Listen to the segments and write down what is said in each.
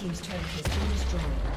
team's turret has been destroyed.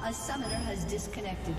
A summoner has disconnected.